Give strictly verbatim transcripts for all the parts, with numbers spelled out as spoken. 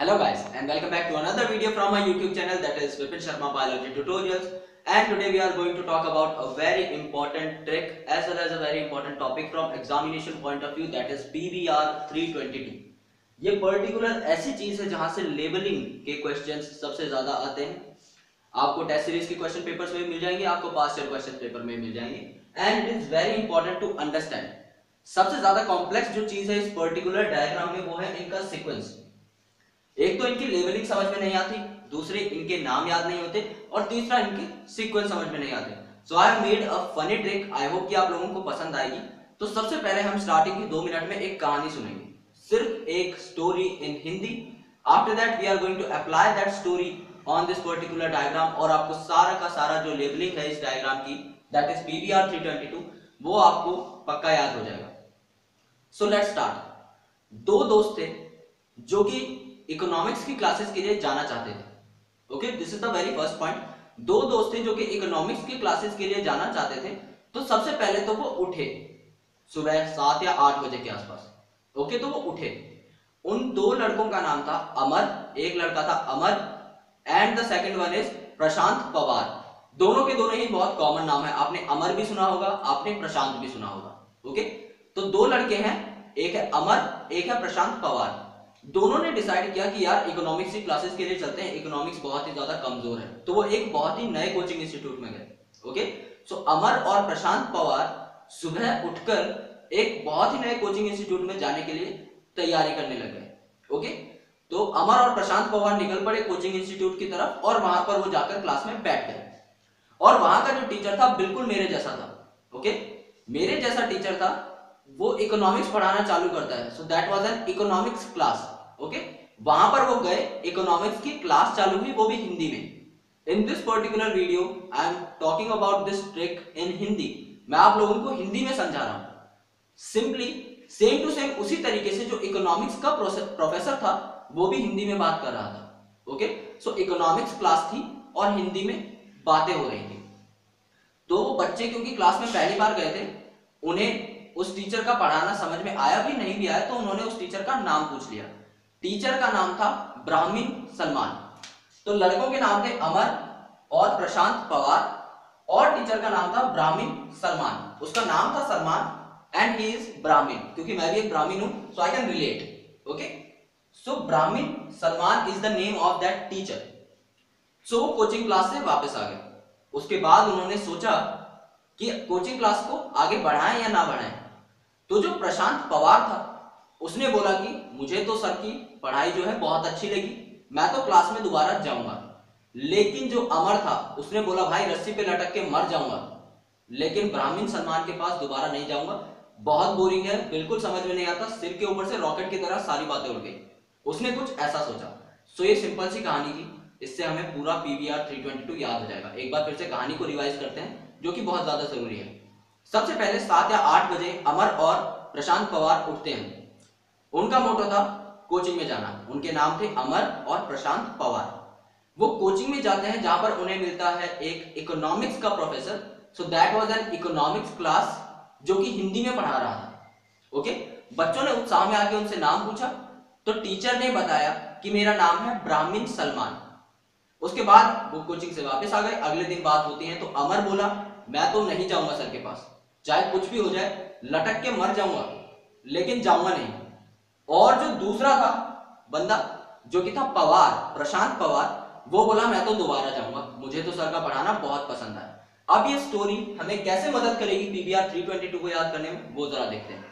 Hello guys and welcome back to another video from my YouTube channel, that is Brahmin Salman Biology Tutorials. And today we are going to talk about a very important trick as well as a very important topic from examination point of view, that is P B R three twenty-two. ये particular ऐसी चीज है जहां से labelling के questions सबसे ज्यादा आते हैं. आपको टेस्ट सीरीज के क्वेश्चन पेपर्स में मिल जाएंगे, आपको पास्ट ईयर क्वेश्चन पेपर में मिल जाएंगे. And it is very important to understand. सबसे ज्यादा कॉम्प्लेक्स जो चीज है इस पर्टिकुलर डायग्राम में वो है इनका सीक्वेंस. एक तो इनकी लेबलिंग समझ में नहीं आती, दूसरे इनके नाम याद नहीं होते, और तीसरा इनके सीक्वेंस समझ में नहीं आते. So I have made a funny trick, I hope कि आप लोगों को पसंद आएगी. तो सबसे पहले हम स्टार्टिंग की दो मिनट में एक कहानी सुनेंगे, सिर्फ एक story in Hindi. After that we are going to apply that story on this particular diagram, और आपको सारा का सारा जो लेबलिंग है इस डायग्राम की, that is P B R three twenty-two, वो आपको पक्का याद हो जाएगा. So let's start. दो दोस्त थे जो कि इकोनॉमिक्स की क्लासेस के लिए जाना चाहते थे. Okay, this is the very first point. दो दोस्त थे जो कि इकोनॉमिक्स की क्लासेस के लिए जाना चाहते थे. तो सबसे पहले तो वो उठे सुबह सात या आठ बजे के आसपास. ओके, तो वो उठे. उन दो लड़कों का नाम था अमर, एक लड़का था Amar and the second one is Prashant Pawar. दोनों के दोनों ही बहुत कॉमन नाम है, आपने अमर भी सुना होगा, आपने प्रशांत भी सुना होगा. ओके, तो दो लड़के हैं, एक है अमर, एक है प्रशांत पवार. दोनों ने डिसाइड किया कि यार इकोनॉमिक्स की क्लासेस के लिए चलते हैं, इकोनॉमिक्स बहुत ही ज्यादा कमजोर है. तो वो एक बहुत ही नए कोचिंग इंस्टीट्यूट में गए. ओके, सो अमर और प्रशांत पवार सुबह उठकर एक बहुत ही नए कोचिंग इंस्टीट्यूट में जाने के लिए तैयारी करने लग गए. ओके, तो अमर और प्रशांत पवार निकल पड़े कोचिंग इंस्टीट्यूट की तरफ, और वहां पर वो जाकर क्लास में बैठ गए. और वहां का जो टीचर था बिल्कुल मेरे जैसा था. ओके, मेरे जैसा टीचर था, वो इकोनॉमिक्स पढ़ाना चालू करता है. So that was an economics class. Okay, वहां पर वो गए, इकोनॉमिक्स की क्लास चालू हुई, वो भी हिंदी में. In this particular video I am talking about this trick in Hindi. मैं आप लोगों को हिंदी में समझा रहा हूँ. सिंपली सेम टू सेम उसी तरीके से जो इकोनॉमिक्स का प्रोफेसर था वो भी हिंदी में बात कर रहा था. ओके, सो इकोनॉमिक्स क्लास थी और हिंदी में बातें हो रही थी. तो वो बच्चे क्योंकि क्लास में पहली बार गए थे, उन्हें उस टीचर का पढ़ाना समझ में आया भी नहीं भी आया, तो उन्होंने उस टीचर का नाम पूछ लिया. टीचर का नाम था ब्राह्मीण सलमान. तो लड़कों के नाम थे अमर और प्रशांत पवार, और टीचर का नाम था ब्राह्मीण सलमान. उसका नाम था Salman and he is Brahmin, क्योंकि मैं भी एक ब्राह्मीण हूं, so I can relate. Okay, so Brahmin Salman is the name of that teacher. So वो कोचिंग क्लास से वापस आ गए. उसके बाद उन्होंने सोचा कि कोचिंग क्लास को आगे बढ़ाएं या ना बढ़ाएं. तो जो प्रशांत पवार था उसने बोला कि मुझे तो सर की पढ़ाई जो है बहुत अच्छी लगी, मैं तो क्लास में दोबारा जाऊंगा. लेकिन जो अमर था उसने बोला भाई रस्सी पे लटक के मर जाऊंगा, लेकिन ब्राह्मीण सलमान के पास दोबारा नहीं जाऊंगा, बहुत बोरिंग है, बिल्कुल समझ में नहीं आता, सिर के ऊपर से रॉकेट की तरह सारी बातें उड़ गई. उसने कुछ ऐसा सोचा. सो ये सिंपल सी कहानी थी, इससे हमें पूरा P B R three twenty-two याद हो जाएगा. एक बार फिर से कहानी को रिवाइज करते हैं, जो कि बहुत ज्यादा जरूरी है. सबसे पहले सात या आठ बजे अमर और प्रशांत पवार उठते हैं. उनका मोटो था कोचिंग में जाना. उनके नाम थे अमर और प्रशांत पवार. वो कोचिंग में जाते हैं जहां पर उन्हें मिलता है एक इकोनॉमिक्स का professor. So that was an economics class जो कि हिंदी में पढ़ा रहा था. ओके, बच्चों ने उत्साह में आके उनसे नाम पूछा. तो टीचर ने बताया कि मेरा नाम है ब्राह्मीण सलमान. उसके बाद वो कोचिंग से वापस आ गए. अगले दिन बात होती है, तो अमर बोला मैं तो नहीं जाऊंगा सर के पास, चाहे कुछ भी हो जाए, लटक के मर जाऊंगा, लेकिन जाऊंगा नहीं. और जो दूसरा था बंदा जो कि था पवार, प्रशांत पवार, वो बोला मैं तो दोबारा जाऊंगा, मुझे तो सर का पढ़ाना बहुत पसंद आया. अब ये स्टोरी हमें कैसे मदद करेगी P B R three twenty-two को याद करने में, वो जरा देखते हैं.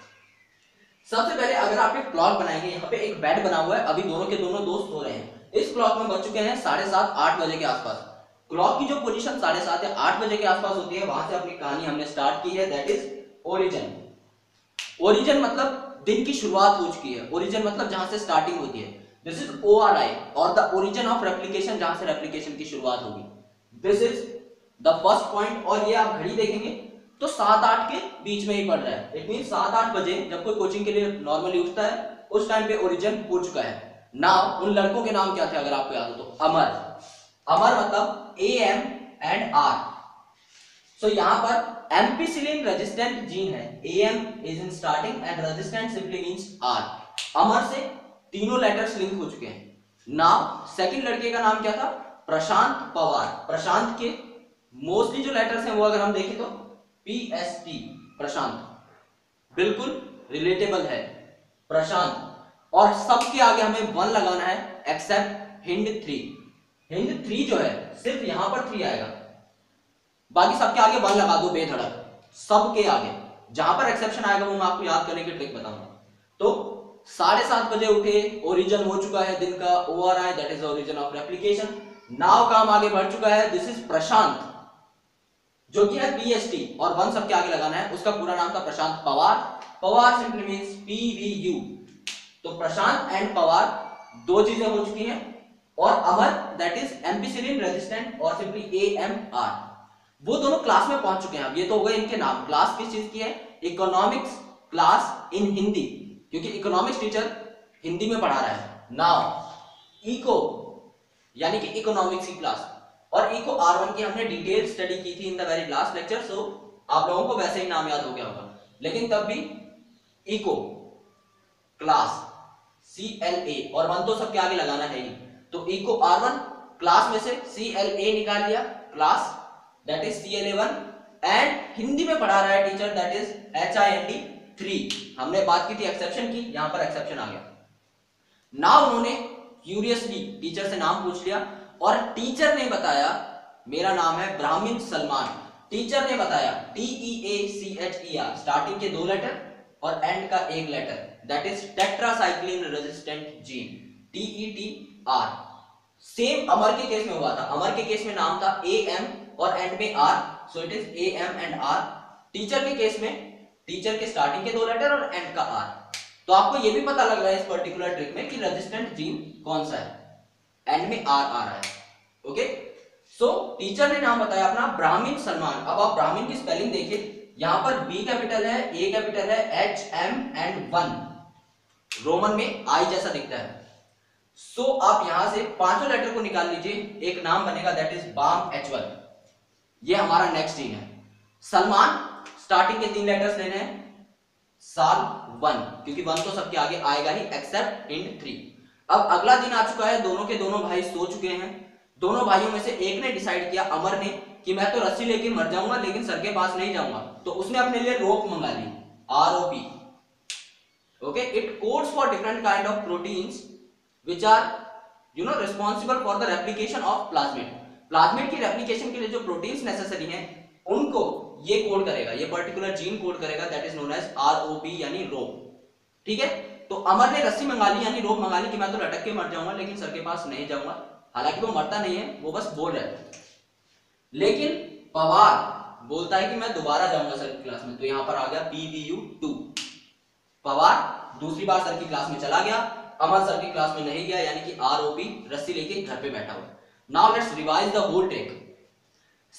सबसे पहले अगर आप एक क्लॉक बनाएंगे, यहाँ पे एक बेड बना हुआ है, अभी दोनों के दोनों दोस्त सो रहे हैं. इस क्लॉक में बज चुके हैं साढ़े सात आठ बजे के आसपास. क्लॉक की जो पोजीशन साढ़े सात या आठ बजे के आसपास होती है, वहां से अपनी कहानी हमने स्टार्ट की है, दैट इज ओरिजिन. ओरिजिन मतलब दिन की शुरुआत हो चुकी है. ओरिजिन मतलब जहां से स्टार्टिंग होती है. This is O R I और द ओरिजिन ऑफ रेप्लिकेशन, जहां से रेप्लिकेशन की शुरुआत होगी. This is the first point. और ये आप घड़ी देखेंगे तो सात आठ के बीच में ही पड़ रहा है. इट मीन सात आठ बजे जब कोई कोचिंग के लिए नॉर्मली उठता है, उस टाइम पे ओरिजिन हो चुका है. नाउ उन लड़कों के नाम क्या थे अगर आपको याद हो तो? अमर, अमर मतलब A M and R. So यहाँ पर एम्पिसिलिन रेजिस्टेंट जीन है. A M is in starting and resistant simply means R. Amar से तीनों लेटर्स लिंक हो चुके हैं. नाम सेकंड लड़के का नाम क्या था? प्रशांत पवार। प्रशांत के मोस्टली जो लेटर्स हैं वो अगर हम देखें तो पी एस टी, प्रशांत बिल्कुल रिलेटेबल है प्रशांत। और सबके आगे हमें वन लगाना है except hind three. Hind three जो है सिर्फ यहां पर थ्री आएगा, बाकी सबके आगे वन लगा दो बेधड़क, सबके आगे। जहां पर एक्सेप्शन आएगा वो मैं आपको याद करने की ट्रिक बताऊंगा। तो साढ़े सात बजे उठे, ओरिजन हो चुका है दिन का, O R I that is origin of replication. Now काम आगे बढ़ चुका है, दिस इज प्रशांत जो कि है पी एस टी और वन सबके आगे लगाना है। उसका पूरा नाम था Prashant Pawar. Pawar simply means P V U. तो प्रशांत एंड पवार दो चीजें हो चुकी हैं। और Amar that is ampicillin resistant और सिंपली ए एम आर, वो दोनों क्लास में पहुंच चुके हैं। अब ये तो हो गए इनके नाम। क्लास किस चीज की है? इकोनॉमिक्स क्लास इन हिंदी, क्योंकि इकोनॉमिक्स टीचर हिंदी में पढ़ा रहा है। नाउ इको यानी कि इकोनॉमिक्स की क्लास, और इको आर वन की हमने डिटेल स्टडी की थी in the very last lecture. So आप लोगों को वैसे ही नाम याद हो गया होगा, लेकिन तब भी eco class C L A और वन तो सबके आगे लगाना है ही। तो इको आर वन क्लास में से सी एल ए निकाल लिया, class that is C L A one, and Hindi में पढ़ा रहा है teacher that is H I N D three. हमने बात की थी एक्सेप्शन की, यहां पर एक्सेप्शन आ गया। नाउ उन्होंने क्यूरियसली टीचर से नाम पूछ लिया और टीचर ने बताया मेरा नाम है ब्राह्मण सलमान। टीचर ने बताया T E A C H E R, starting के दो लेटर और एंड का एक letter, that is tetracycline resistant gene T E T R. Same Amar के केस में हुआ था। अमर के केस में नाम था ए एम और एंड में R, so it is A M and R. Teacher के केस में टीचर के स्टार्टिंग के दो लेटर और एंड का आर। तो आपको यह भी पता लग रहा है इस पर्टिकुलर ट्रिक में कि रेजिस्टेंट जीन कौन सा है, एंड में आर आ रहा है। ओके, सो टीचर ने नाम बताया अपना ब्राह्मण सलमान। अब आप ब्राह्मण की स्पेलिंग देखिए, यहां पर बी कैपिटल है, ए कैपिटल है, H M and one, Roman में आई जैसा दिखता है। सो so, आप यहां से पांचों लेटर को निकाल लीजिए, एक नाम बनेगा that is bam H one. ये हमारा नेक्स्ट जीन है। सलमान स्टार्टिंग के तीन लेटर्स लेने हैं, साल वन, क्योंकि वन तो सबके आगे आएगा ही एक्सेप्ट इन थ्री। अब अगला दिन आ चुका है, दोनों के दोनों भाई सो चुके हैं। दोनों भाइयों में से एक ने डिसाइड किया, अमर ने, कि मैं तो रस्सी लेके मर जाऊंगा लेकिन सर के पास नहीं जाऊंगा। तो उसने अपने लिए रोप मंगा ली, R O B. Okay, it codes for different kind of proteins which are you know responsible for the replication of plasmid. Plasmid की रेप्लिकेशन के लिए जो प्रोटीन्स नेसेसरी हैं उनको ये कोड करेगा, ये पर्टिकुलर जीन कोड करेगा, that is known as R O B यानी रोप। ठीक है, तो अमर ने रस्सी मंगा ली यानी रोप मंगा ली कि मैं तो लटक के मर जाऊंगा लेकिन सर के पास नहीं जाऊंगा। हालांकि वो मरता नहीं है, वो बस बोल रहा है। लेकिन पवार बोलता है कि मैं दोबारा जाऊंगा सर की क्लास में। तो यहां पर आ गया P V U two. Pawar दूसरी बार सर की क्लास में चला गया, अमर सर की क्लास में नहीं गया, यानी कि आर ओ बी रस्सी लेके घर पे बैठा हुआ। Now let's revise the whole trick.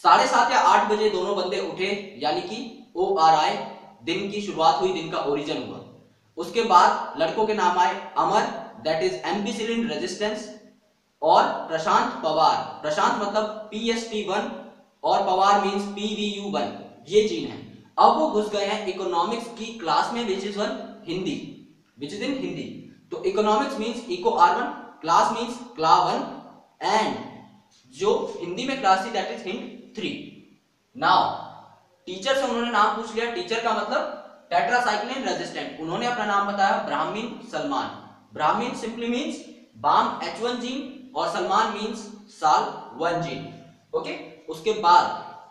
साढ़े सात या आठ बजे दोनों बंदे उठे, यानी कि ओ आर आई दिन की शुरुआत हुई, दिन का ओरिजिन हुआ। उसके बाद लड़कों के नाम आए, Amar that is ampicillin resistance और प्रशांत पवार। प्रशांत मतलब पी एस टी वन और Pawar means P V U one, ये जीन है। अब वो घुस गए हैं इकोनॉमिक्स की क्लास में which is one Hindi, which is in Hindi. तो economics means eco R one, class means cla one, and जो हिंदी में क्लास थी that is hind three. Now teacher से उन्होंने नाम पूछ लिया, टीचर का मतलब टेट्रासाइक्लिन रेजिस्टेंट। उन्होंने अपना नाम बताया Brahman Salman. Brahman simply means bam H one gene और Salman means sal one gene. Okay, उसके बाद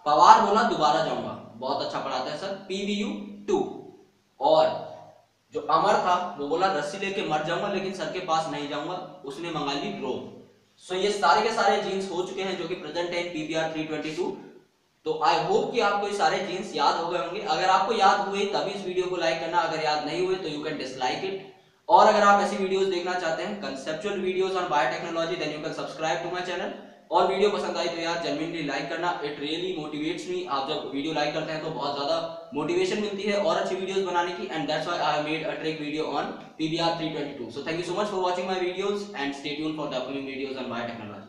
पवार बोला दोबारा जाऊंगा, बहुत अच्छा पढ़ाता है sir, P V U two. और जो अमर था वो बोला रस्सी लेके मर जाऊंगा लेकिन सर के पास नहीं जाऊंगा, उसने मंगा ली रोप। सो ये सारे के सारे जीन्स हो चुके हैं जो कि प्रेजेंट है P B R three two two. तो आई होप कि आपको ये सारे जीन्स याद हो गए होंगे। अगर आपको याद हुए तभी इस वीडियो को लाइक करना, अगर याद नहीं हुए तो यू कैन डिसलाइक इट। और अगर आप ऐसी वीडियोस देखना चाहते हैं, conceptual videos on biotechnology, then you can subscribe to my channel. और वीडियो पसंद आई तो यार जेन्युइनली लाइक करना, इट रियली मोटिवेट्स मी। आप जब वीडियो लाइक करते हैं तो बहुत ज्यादा मोटिवेशन मिलती है और अच्छी वीडियोस बनाने की, and that's why I have made a trick video on P B R three two two. So thank you so much for watching my videos and stay tuned for the upcoming videos on biotechnology.